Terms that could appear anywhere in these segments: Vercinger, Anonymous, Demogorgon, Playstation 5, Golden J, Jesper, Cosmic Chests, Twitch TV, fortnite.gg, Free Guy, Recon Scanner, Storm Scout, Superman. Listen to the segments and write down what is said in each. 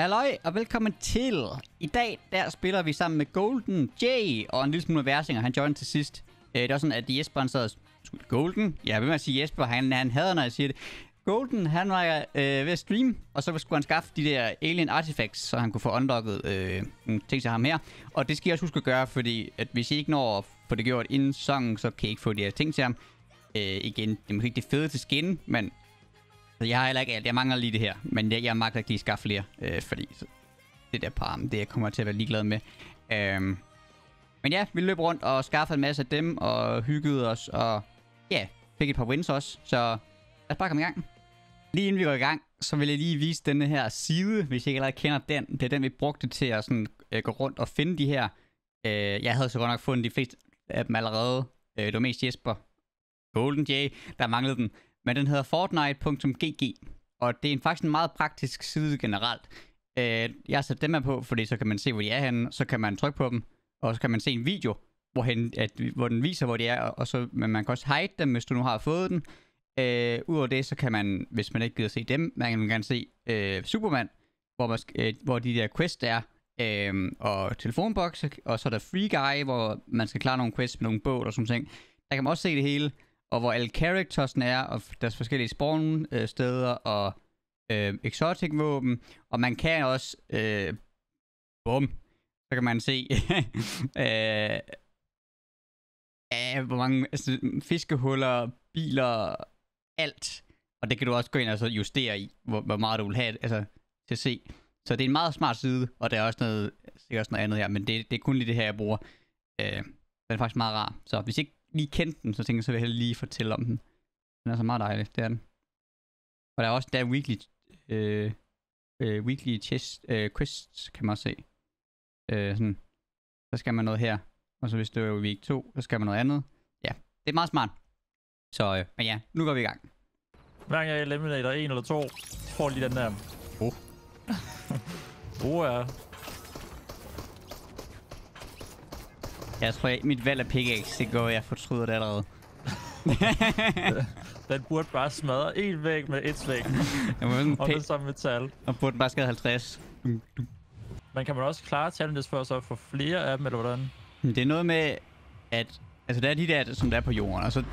Halløj og velkommen til. I dag der spiller vi sammen med Golden J og en lille smule Vercinger. Han joinede til sidst. Det var sådan at Jesper han sad Golden. Ja, hvem at sige Jesper? Han hader når jeg siger det. Golden han var ved at streame, og så skulle han skaffe de der alien artifacts, så han kunne få unlocket ting til ham her. Og det skal jeg også huske at gøre, fordi at hvis I ikke når at få det gjort inden sæsonen, så kan I ikke få de her ting til ham. Igen, det er måske ikke det fede til skin, men jeg har heller ikke alt. Jeg mangler lige det her, men jeg magter ikke lige at skaffe flere, fordi det der par arme, det jeg kommer til at være ligeglad med. Men ja, vi løb rundt og skaffede en masse af dem og hyggede os, og ja, fik et par wins også, så lad os bare komme i gang. Lige inden vi går i gang, så vil jeg lige vise denne her side, hvis I ikke allerede kender den. Det er den, vi brugte til at sådan, gå rundt og finde de her. Jeg havde så godt nok fundet de fleste af dem allerede. Det var mest Jesper, Golden J, der manglede den. Men den hedder fortnite.gg, og det er faktisk en meget praktisk side generelt. Jeg har sat dem her på, fordi så kan man se, hvor de er henne, så kan man trykke på dem, og så kan man se en video, hvor den viser, hvor de er, og så, men man kan også hide dem, hvis du nu har fået den. Udover det, så kan man, hvis man ikke gider se dem, man kan gerne se Superman, hvor de der quests er, og telefonbokse, og så er der Free Guy, hvor man skal klare nogle quests med nogle bål og sådan ting. Der kan man også se det hele. Og hvor alle charactersne er, og deres forskellige spawn steder og exotic våben. Og man kan også, så kan man se, hvor mange altså, fiskehuller, biler, alt. Og det kan du også gå ind og så justere i, hvor meget du vil have altså, til at se. Så det er en meget smart side, og der er også noget, sikkert også noget andet her, men det er kun lige det her, jeg bruger. Den er faktisk meget rar, så hvis ikke lige kendte den, så tænkte jeg, så vil jeg lige fortælle om den. Den er så meget dejlig, det er den. Og der er også der weekly chest, quests, kan man også se. Sådan. Så skal man noget her, og så hvis det er week 2, så skal man noget andet. Ja, det er meget smart. Så, men ja, nu går vi i gang. Hver gang jeg eliminater en eller to, får lige den der. Ja. Jeg tror, mit valg af pickaxe, det går, jeg fortryder det allerede. Den burde bare smadre en væg med et væg. Og det samme metal. Og burde bare skade 50. Men kan man også klare challenges for så få flere af dem, eller hvordan? Det er noget med, at altså, der er de der, som der er på jorden. Og så,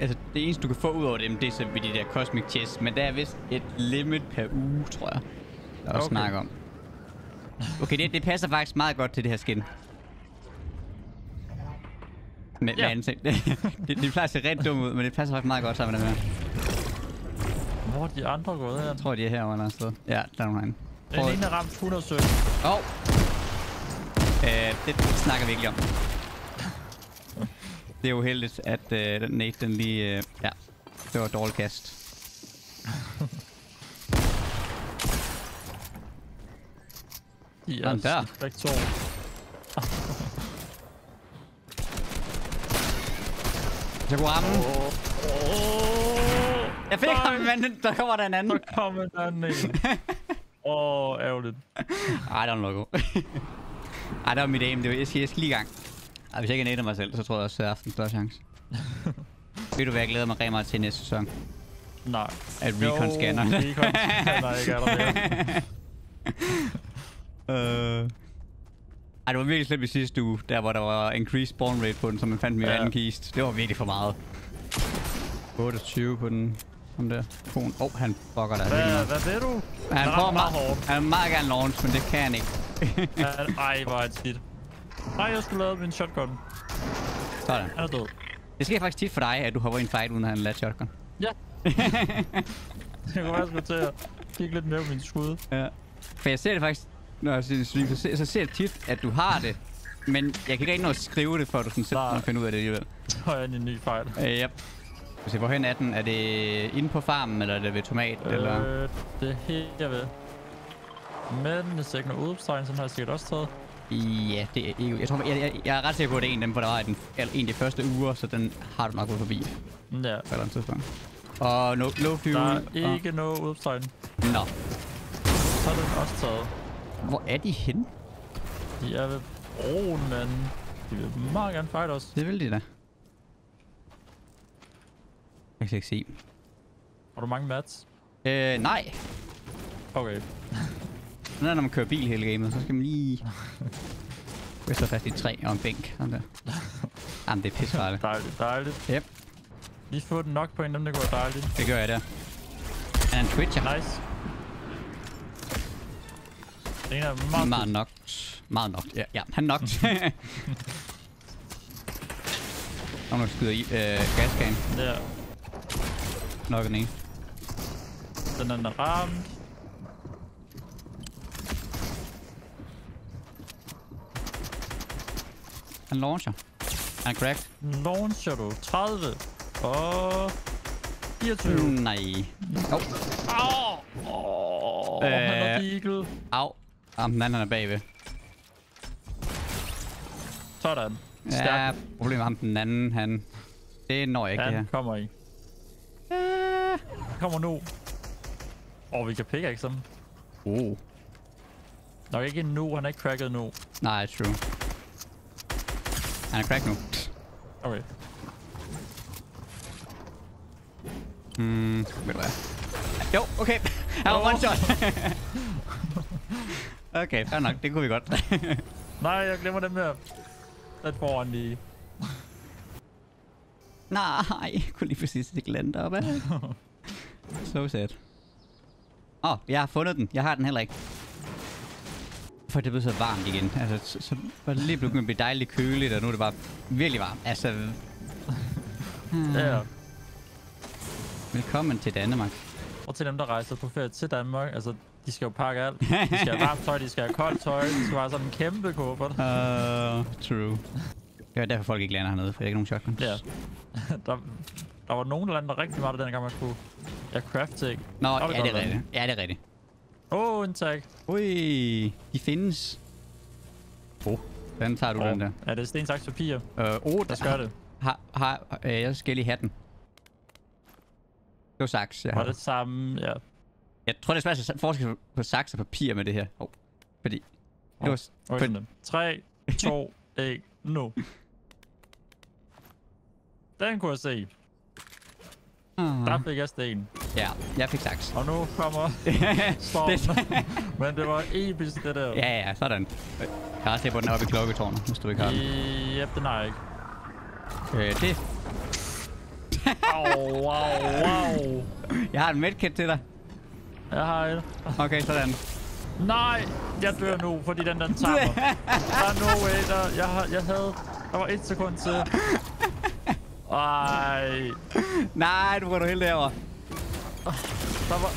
altså, det eneste, du kan få ud over dem, det er så ved de der Cosmic Chests. Men der er vist et limit per uge, tror jeg. Der er også snak om. Okay, det passer faktisk meget godt til det her skin. Med ansigt. Det plejer at se ret dumt ud, men det passer faktisk meget godt sammen med dem her. Hvor er de andre gået her? Jeg tror, de er herovre et sted. Ja, der er nogen herinde. Den ene har ramt 117. Det snakker vi ikke om. Det er uheldigt, at den nade, den lige... ja, det var et dårligt kast. De er der. Jeg kunne ramme. Jeg fik ham, men der kommer der en anden. Der kommer en anden. Ærgerligt. Ej, der var noget god. Ej, der var mit aim. Jeg skal lige i gang. Ej, hvis jeg ikke nader mig selv, så tror jeg også, at jeg har haft en større chance. Ved du hvad, jeg glæder mig rigtig meget til næste sæson? Nej. At Recon Scanner. Recon Scanner ikke er der mere. Ej, det var virkelig slemt i sidste uge, der hvor der var increased spawn rate på den, som man fandt med anden kist. Det var virkelig for meget. 28 på den. Ham der. Han fucker der. Hvad ved du? Han får meget hårdt. Han vil meget gerne launch, men det kan han ikke. Ej, hvor er det tit. Nej, jeg skulle lave min shotgun. Sådan. Han er død. Det sker faktisk tit for dig, at du hopper i en fight uden at have en lad shotgun. Ja. Jeg kunne faktisk gå til at kigge lidt mere på min skud. Ja. For jeg ser det faktisk... Nå, så ser jeg tit, at du har det, men jeg kan ikke rigtig nå at skrive det, for at du sådan selv kan finde ud af det alligevel. Så er en ny fejl. Ja. Se, hvorhen er den? Er det inde på farmen, eller er det ved tomat, eller? Det er helt ved. Men hvis jeg ikke når udopstegn, så har jeg sikkert også taget. Ja, det er ikke... Jeg tror, jeg er ret sikker på, at det er en af dem, for der var en af de første uger, så den har du nok gået forbi. Ja. På et eller andet tidspunkt. Og no fuel. Der er ikke noget udopstegn. Nå. Så er den også taget. Hvor er de henne? De er ved broen, men de vil meget gerne fight os. Det vil de da. Jeg kan ikke se. Har du mange mats? Nej. Okay. Når man kører bil hele gamet, så skal man lige... Jeg står fast i et træ og en bænk. Sådan der. Jamen, det er pissefarligt. Dejligt, dejligt. Yep. Lige få den nok på en, dem der går dejligt. Det gør jeg der. Han er en twitcher. Nice. Den er meget... Meget nokt. Meget nokt, ja. Ja, han nokt. Om du skyder i gaskagen. Ja. Nok den ene. Den anden er ramt. Han launcher. Han er cracked. Launcher du. 30. Og... 24. Nej. Åh. Au. Åh. Han er beaglet. Au. Den anden er bagved. Sådan. Stærk. Ja, problemet med den anden, han... Det når jeg ikke, han kommer i. Kommer nu. Vi kan pickaxe ham. Nok ikke endnu, han er ikke cracket nu. Nej, true. Han er crack nu. Okay. Ved du hvad? Jo, okay. Han var one shot. Okay, fair nok. Det kunne vi godt. Nej, jeg glemmer dem her. Den foran lige. Nej, jeg kunne lige præcis ikke lande deroppe. So sad. Jeg har fundet den. Jeg har den heller ikke. For det blev så varmt igen. Altså, så var det lige begyndt at blive dejligt køligt, og nu er det bare virkelig varmt. Altså... Ja. Velkommen til Danmark. Og til dem, der rejser på ferie til Danmark, altså, de skal jo pakke alt. De skal have varmt tøj, de skal have koldt tøj, de skal have sådan en kæmpe kuffert. True. Det var derfor, folk ikke lander hernede, for jeg har ikke nogen shotguns. Ja. Der var nogen, der landede rigtig meget, dengang man skulle... Jeg craftede ikke. Nå, ja, det er rigtigt. Ja, det er rigtigt. En tag. Ui, de findes. Hvordan tager du den der? Ja, det er sten, saks, papir. Der skal det. Jeg skal lige have den. Det var saks, ja. Var det samme, ja. Jeg tror, det er svært at forske på saks og papir med det her. Fordi... Det var... 3, 2, 1, nu. Den kunne jeg se. Der fik jeg sten. Ja, jeg fik saks. Og nu kommer stormen. Men det var episk, det der. Ja, sådan. Jeg har også lige på den oppe i klokketårnet, hvis du ikke har den. Jep, den har jeg ikke. Det. Wow. Jeg har en medkit til dig. Jeg har et. Okay, sådan. Nej, jeg dør nu, fordi den der tager mig. Der er no way, jeg havde... Der var 1 sekund til. Ej. Nej, du går du helt derovre. Der var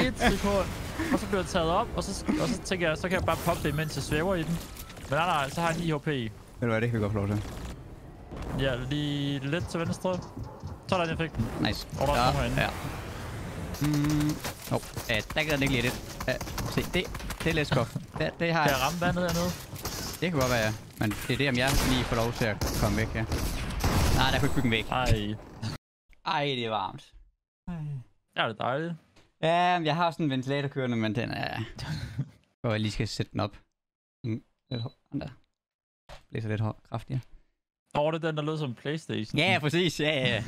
et sekund, og så blev jeg taget op, og så tænker jeg, så kan jeg bare poppe det, mens jeg svæver i den. Men nej, så har jeg 9 HP. Ved du hvad, det kan vi godt få lov til. Ja, lige lidt til venstre. Sådan, jeg fik den. Nice. Og der er herinde. Ja. Der kan den ikke lige lidt. Se, det er lidt skuff. Det har jeg. Kan jeg ramme vandet hernede? Det kan godt være, ja. Men det er det, om jeg lige får lov til at komme væk, ja. Nej, der kunne ikke bygge en væg. Ej, det er varmt. Ja, det er dejligt. Ja, jeg har sådan en ventilator kørende, men den er... Og jeg lige skal sætte den op. Lidt hård. Den der. Blæser lidt hård. Kraftigere. Det den, der lød som Playstation. Ja, præcis. Ja.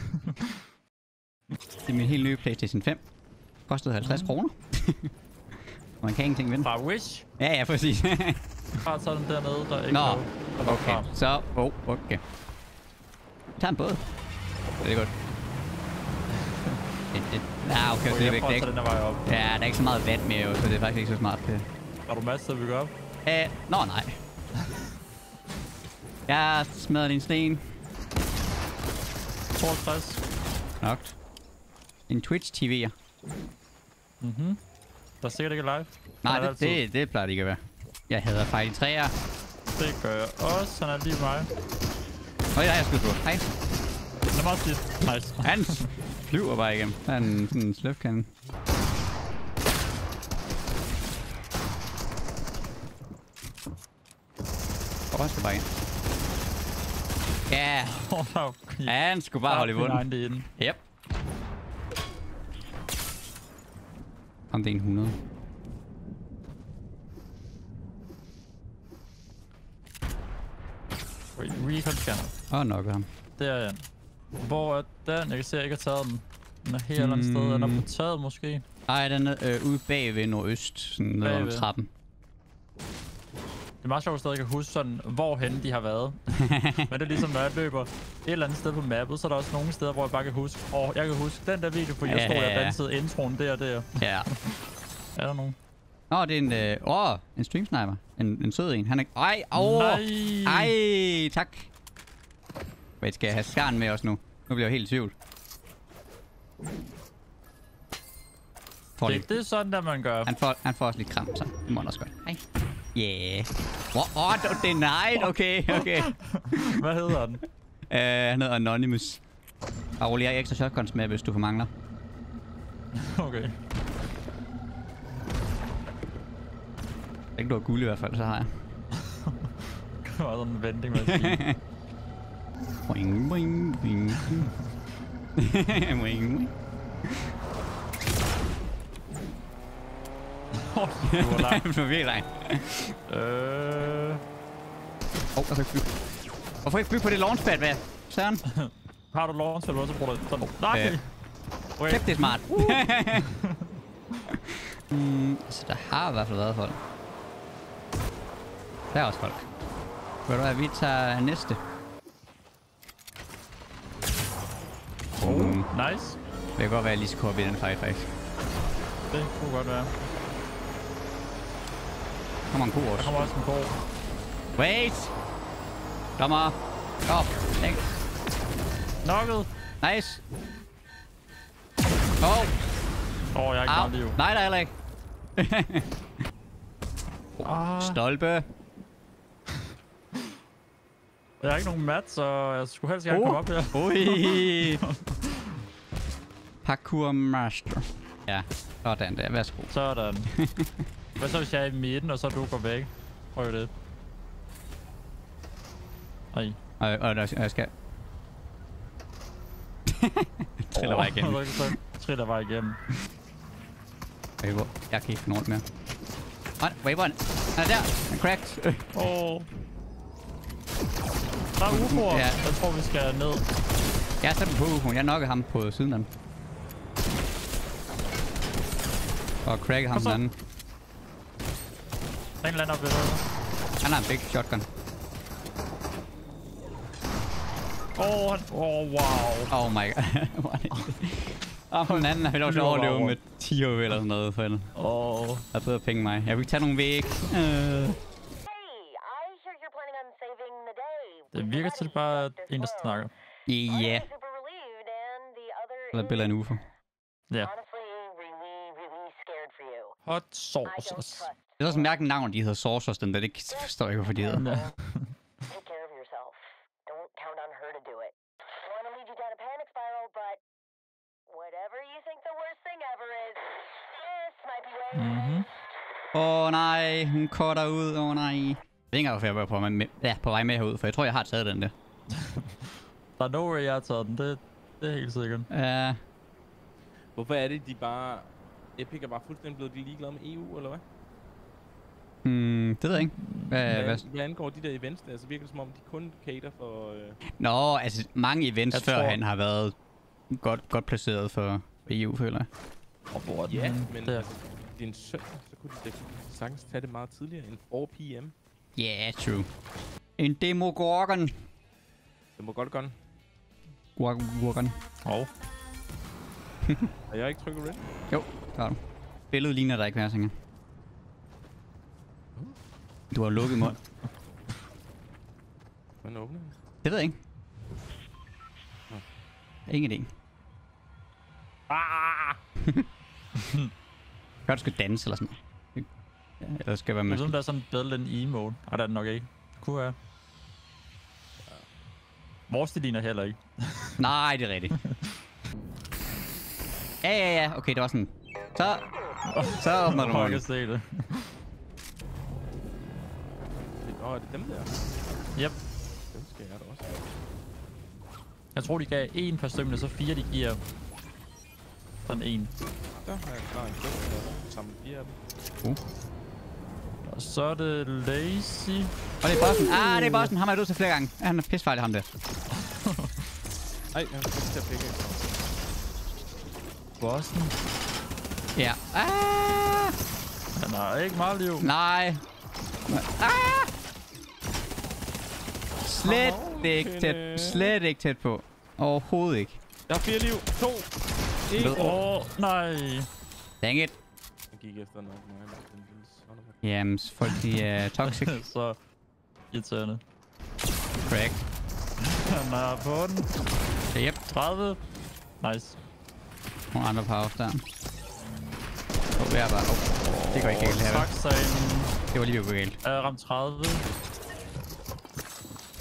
Det er min helt nye Playstation 5. Kostede 50 kroner. Og man kan ingenting vinde. Fra Wish? Ja, præcis. Bare tager den dernede, der ikke er noget. Okay. Så... okay. Jeg tager en båd. Det er godt. Okay, så det er væk. Der er ikke så meget vand mere, så det er faktisk ikke så smart. Har du masser til at bygge op? Nej. Jeg smadrer din sten. 62. Nok. En Twitch TV. Der er sikkert ikke live. Nej, det plejer det ikke at være. Jeg hader fejl i træer. Det gør jeg også, sådan er det lige mig. Nå, jeg har skudt på. Hej. Den er meget skidt. Nice. Han flyver bare igennem. Han er sådan en sløfkande. Han skal bare ind. Ja. Han skulle bare holde i bunden. Yep. Kom, det er en 100. Recon Scanner. Nok ham. Det er den. Hvor er den? Jeg kan se, jeg ikke har taget den. Den er helt andet sted. Den er på taget måske. Nej, den er ude bagved nordøst, sådan ned om trappen. Det er meget sjovt, at jeg kan huske sådan, hvorhenne de har været. Men det er ligesom, når jeg løber et eller andet sted på mappet, så er der også nogle steder, hvor jeg bare kan huske. Og jeg kan huske den der video, for jeg stod og dansede introen der og der. Ja. Er der nogen? Nå, det er en, en streamsniper. En sød en. Han er... Ej, ej, tak. Hvad skal jeg have skarn med os nu? Nu bliver jeg helt i tvivl. Det er sådan, der man gør. Han får også lidt kram, så det må han også godt. Hej. Yeah. Åh, det er nej. Okay. Hvad hedder den? Han hedder Anonymous. Og ruller jeg ekstra shotguns med, hvis du mangler. Okay. Ikke du har guld i hvert fald, så har jeg. Det var sådan en vending, man siger. Boing, boing, boing. Boing, boing. Det var langt. Det var virkelig langt. Hvorfor ikke bygge? Hvorfor ikke bygge på det launchpad, hvad? Søren? Har du launchpad, eller så bruger du det sådan? Nej! Okay. Kæft, det er smart. Altså, der har i hvert fald været folk. Der er også folk. Ved du hvad, vi tager næste. Nice. Det kan godt være, at jeg lige skal gå op i den fight, faktisk. Det kunne godt være. Der kommer en ko også. Der kommer også en ko. Wait! Dommer! Op! Læg! Knocket! Nice! Jeg er ikke meget liv. Nej, der er heller ikke. Stolpe! Jeg har ikke nogen mat, så jeg skulle helst gerne komme op her. Ui! Parkour master. Ja, sådan der. Værsgo. Sådan. Hvad så hvis jeg er i midten, og så du går væk? Prøv det. Ej. Jeg skal... Triller vej igennem. Triller vej igennem. Waver. Jeg kan ikke finde rundt mere. Waveren. Han er der. Han cracked. Der er UFO'er. Ja. Jeg tror, vi skal ned. Jeg satte på UFO'en. Jeg nokkede ham på siden af den. Og crackede ham den anden. Han lander op ved det. Han har en big shotgun. Wow. Oh my god. Og den anden har vi dog til overleve med 10 eller sådan noget for enden. Jeg har bedre penge end mig. Jeg vil ikke tage nogen væk. Det virker til bare en, der snakker. Ja. Eller et billede af en ufo. Ja. Hot sauces. Det er også mærkeligt navn, de hedder Sorcerers, den der. Det forstår jeg ikke, hvorfor de hedder. Ja. Nej, hun cutter ud. Nej. Jeg ved ikke, hvorfor jeg var på vej med herud, for jeg tror, jeg har taget den der. Der er no way, jeg har taget den. Det er helt sikkert. Ja. Hvorfor er det, de bare... Epic er bare fuldstændig blevet ligeglade med EU, eller hvad? Det ved jeg ikke. Hvad angår de der events der, så virker det som om, de kun cater for... Nå, altså mange events jeg før tror... han har været godt placeret for EU, føler jeg. Ja, men altså, det er en søndag, så kunne de sagtens tage det meget tidligere end 4 PM. Yeah, true. En Demogorgon. Demogorgon. Gorgon. Har jeg ikke trykket red? Jo, der har du. Billedet ligner der ikke, Vercinger. Du har lukket mund. Hvordan åbner den? Det ved jeg ikke. Ingen idé. Gør du skal danse eller sådan noget? Ja, eller skal være med. Det er sådan en bedre end emote. Ej, der er den nok ikke. Det kunne være. Vores det ligner heller ikke. Nej, det er rigtigt. Ja. Okay, det var sådan. Så åbner du munden. Se det. Er det dem der? Yep. Dem skal jeg da også. Jeg tror, de gav én per stømmende, så 4 de giver. Sådan en. Der har jeg klar en køb, sammen 4 af dem. Og så er det Lazy. Og det er bossen. Det er bossen. Ham er du til flere gange. Han er pissefejlig, ham der. Ej, han er pissefejlig. Bossen. Ja. Ah! Han har ikke meget liv. Nej. Ah! Slet ikke tæt. Slet ikke tæt på. Overhovedet ikke. Jeg har 4 liv. 2. 1. Åh, nej. Dang it. Jeg gik efter noget. Jamen, folk de er toxic. Så irriterende. Crack. Han er på den. Yep. 30. Nice. Nogle andre par off der. Oh, jeg er bare... Oh. Det går ikke galt her. Det var lige ved på galt. Ramt 30.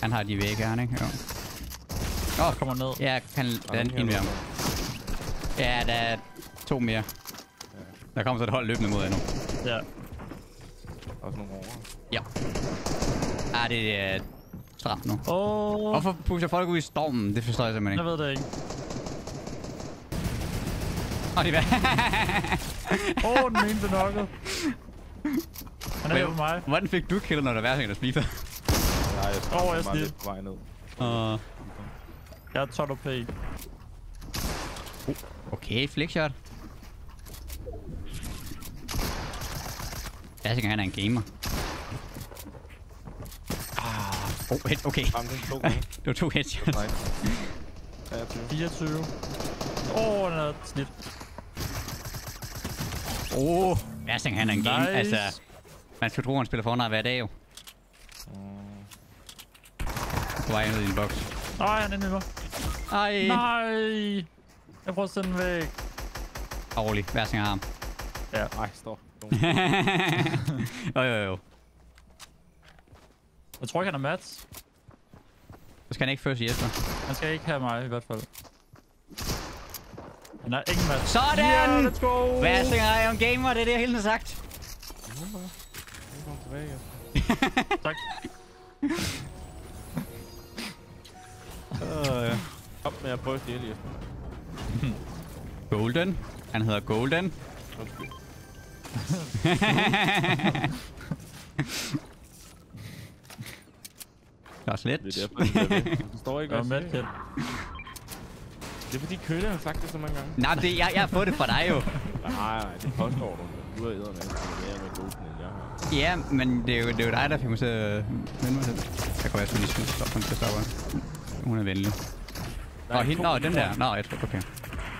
Han har de væk her, ikke? Jo. Åh, oh, kommer ned. Ja, han lander en mere. Ja, der er 2 mere. Der kommer så et hold løbende mod endnu. Ja. Også nogle over. Ja. Ah, det er straf nu. Oh. Hvorfor pusher folk ud i stormen? Det forstår jeg simpelthen ikke. Jeg ved det ikke. Åh, oh, de var... Åh, oh, den ene blev nokket. Han er hjemme mig. Hvordan fik du killet, når der var Vercinger, der splitter? Nej, jeg står bare lidt på vej ned. Jeg er 12 OP. Okay, flickshot. Vercinger, han er en gamer. Ah, oh, hit, okay. Det var 2 headshots. 24. Åh, den er snit. Åh, Vercinger, han er en gamer. Altså, man skulle tro, han spiller Fortnite hver dag jo. På vej ned i en boks. Nej, han er inde i mig. Ej. Nej. Jeg prøver at sende den væk. Og rolig, Vercinger har ham. Ja, nej, stop. Jo. Jeg tror ikke, han er Mats. Så skal han ikke først i Jesper. Han skal ikke have mig i hvert fald. Han er ikke Mats. Sådan! Yeah, let's go! Vercinger er jo en gamer, det er det, jeg hele tiden har sagt. Tak. Ja. Kom med at prøve at stjæle Jesper. Golden. Han hedder Golden. Okay. Der er slet. Det er derfor, du står ikke med. Det er fordi køler har sagt det så mange gange. Nej, det jeg har fået det fra dig jo. Nej, det påstår du. Du er eddermand, det er med Golden, jeg har. Ja, men det er jo dig, der fik mig til at vende mig selv. Jeg kunne også lige stoppe, hun skal stoppe. Hun er venlig. Nå, hende, nå, den der. Nå, jeg tror, okay.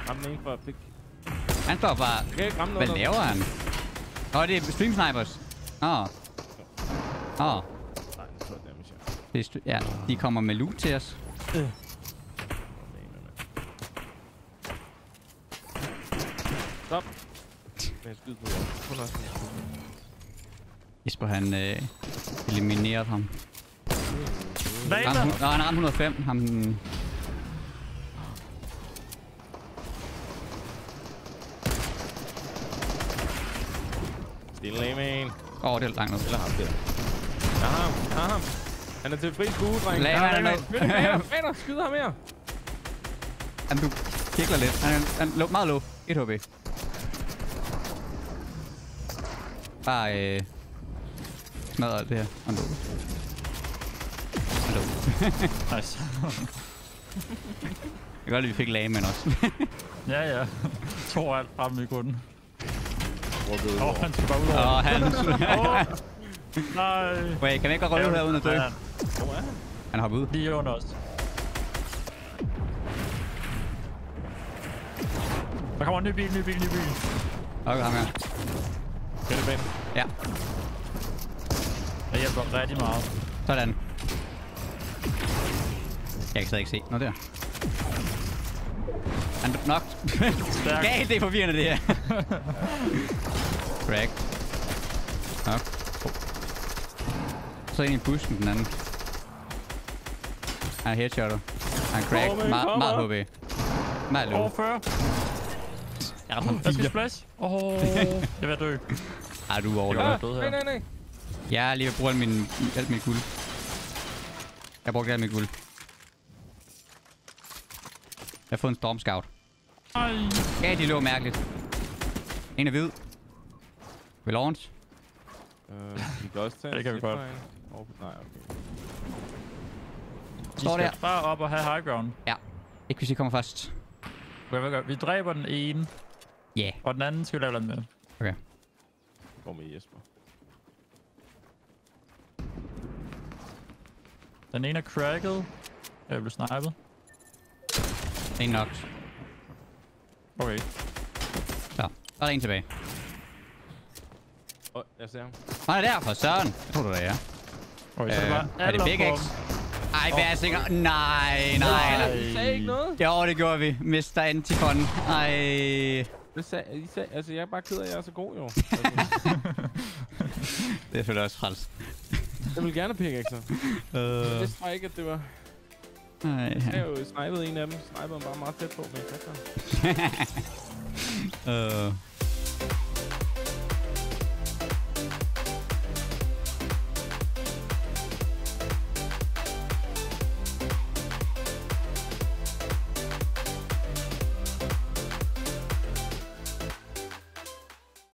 Ramme den ene for at pikke. Han står bare... Hvad laver han? Åh, det er stream snipers. Åh. Ja, de kommer med loot til os. Stop. Jesper, han eliminerede ham. Nå, han ramte 105. Ham... Stille man. Åh, det er langt noget. Eller ham der. Jeg har ham. Han er til fri skue, dreng. Lad ham ned. Skyder ham her. Jamen, du kikler lidt. Han er meget low. 1 HP. Bare smadrer alt det her. Han lå. Nice. Jeg kan godt lide, vi fik lagmænd også. Ja. 2 alt fremme i kunden. Han skal bare ud over. Nej. Wait, kan vi ikke godt rulle ud her uden at dø? Hvor er han? Han hopper ud. Lige under os. Der kommer en ny bil. Okay, ham her. Kan du bag? Ja. Jeg hjælper rigtig meget. Sådan. Jeg kan stadig ikke se. Nå, der. Han blev knocked. Galt, det er forvirrende, det her. Crack. Knock. Så ind i busken, den anden. Han er headshotter. Han er crack. Meget HP. Meget løb. Over 40. Jeg rammer ham 4. Jeg skal splash. Jeg er ved at dø. Ej, du er overdød her. Nej. Jeg er lige ved at bruge alt mit guld. Jeg brugte alt mit guld. Jeg har fået en Storm Scout. Ja, de lå mærkeligt. En er hvid. Vil launch? Vi kan også tage. Det kan vi godt. Nej, okay. Står der. Bare op og have high ground. Ja. Ikke hvis I kommer først. Vi dræber den ene. Ja. Yeah. Og den anden skal vi lave noget med. Okay. Går med Jesper. Den ene er cracket. Jeg blev snipet. En nok. Okay. Så, der er en tilbage. Åh, jeg ser ham. Han er der for søren. Jeg tror du, det er. Okay, så er det Big X? Ej, Vercinger. Oh. Nej. I sagde ikke noget? Jo, det gjorde vi. Mr. Antifon. Ej. Altså, jeg er bare ked af, at jeg er så god, jo. Det er selvfølgelig også træls. Jeg vil gerne pickaxe. Jeg vidste bare ikke, at det var... Ej. Jeg har jo snipet en af dem. Snipede bare meget tæt på, men jeg kan ikke.